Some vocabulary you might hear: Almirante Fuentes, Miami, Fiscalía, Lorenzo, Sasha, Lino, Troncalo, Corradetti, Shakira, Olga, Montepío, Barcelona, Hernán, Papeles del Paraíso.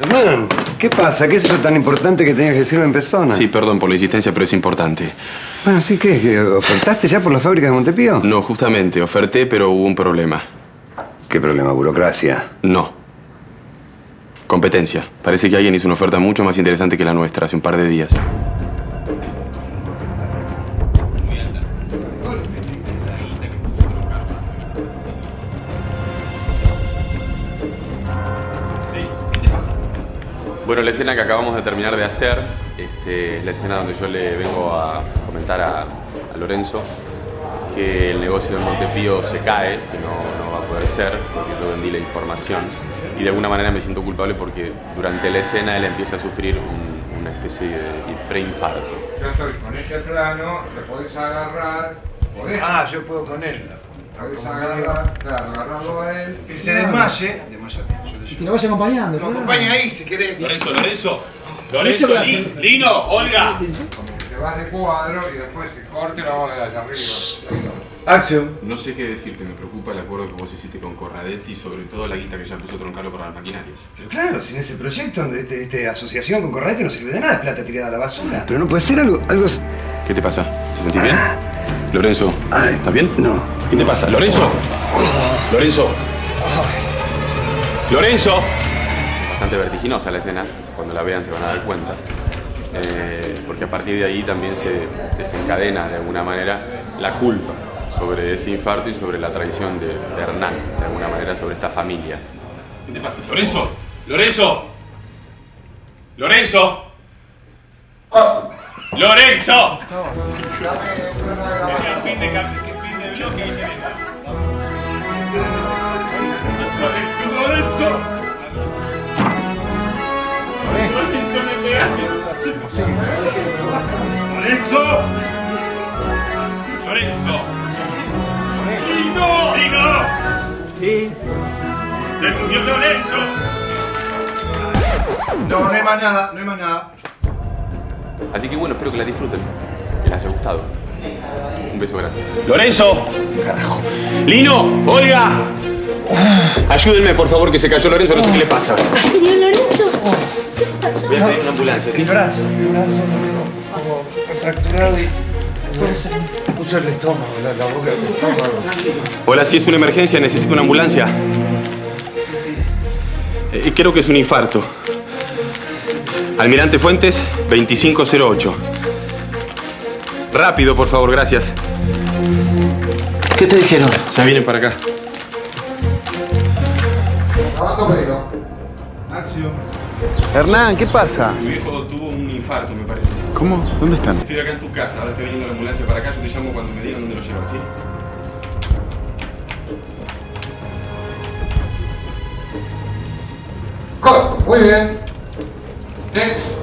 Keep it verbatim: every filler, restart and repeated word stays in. Hernán, ¿qué pasa? ¿Qué es eso tan importante que tenías que decirme en persona? Sí, perdón por la insistencia, pero es importante. Bueno, ¿sí qué? ¿Ofertaste ya por las fábricas de Montepío? No, justamente. Oferté, pero hubo un problema. ¿Qué problema? ¿Burocracia? No. Competencia. Parece que alguien hizo una oferta mucho más interesante que la nuestra hace un par de días. Bueno, la escena que acabamos de terminar de hacer, este, es la escena donde yo le vengo a comentar a, a Lorenzo que el negocio de Montepío se cae, que no, no va a poder ser, porque yo vendí la información. Y de alguna manera me siento culpable porque durante la escena él empieza a sufrir un, una especie de preinfarto. Yo estoy con este plano, te podés agarrar... ¿Podés? Ah, yo puedo con él. Podés agarrar, claro, agarrarlo a él. Que se desmaye. Que lo vas acompañando. Lo acompaña ahí si querés. Lorenzo, Lorenzo, Lorenzo, Lino, Olga. Como que te vas de cuadro y después el corte lo vamos a dar allá arriba. Acción. No sé qué decirte, me preocupa el acuerdo que vos hiciste con Corradetti, sobre todo la guita que ya puso Troncalo para las maquinarias. Pero claro, sin ese proyecto, esta este, asociación con Corradetti no sirve de nada, es plata tirada a la basura. Pero no puede ser algo... algo... ¿Qué te pasa? ¿Te sentís bien? Lorenzo, ¿estás bien? No. ¿Qué te pasa? Lorenzo. Lorenzo. ¡Lorenzo! Bastante vertiginosa la escena, cuando la vean se van a dar cuenta. Eh, porque a partir de ahí también se desencadena de alguna manera la culpa sobre ese infarto y sobre la traición de, de Hernán, de alguna manera sobre esta familia. ¿Qué te pasa? ¡Lorenzo! ¡Lorenzo! ¡Lorenzo! Oh. ¡Lorenzo! ¡Lorenzo! ¡Lorenzo! ¡Lino! ¡Lino! Sí. ¡Te murió Lorenzo! No, no hay más nada, no hay más nada. Así que bueno, espero que la disfruten, que les haya gustado. Un beso grande. ¡Lorenzo! ¡Carajo! ¡Lino! ¡Olga! Ayúdenme, por favor, que se cayó Lorenzo, no sé qué le pasa. Señor Lorenzo, ¿qué pasó? Voy a pedir una ambulancia. ¿Sí? El brazo, el brazo, como fracturado y puso el estómago, la, la boca del estómago. Hola, sí, es una emergencia, necesito una ambulancia. Eh, creo que es un infarto. Almirante Fuentes, veinticinco cero ocho. Rápido, por favor, gracias. ¿Qué te dijeron? Ya vienen para acá. Hernán, ¿qué pasa? Mi viejo tuvo un infarto, me parece. ¿Cómo? ¿Dónde están? Estoy acá en tu casa, ahora está viniendo la ambulancia para acá. Yo te llamo cuando me digan dónde lo llevan, ¿sí? ¡Corto! Muy bien. ¿Sí?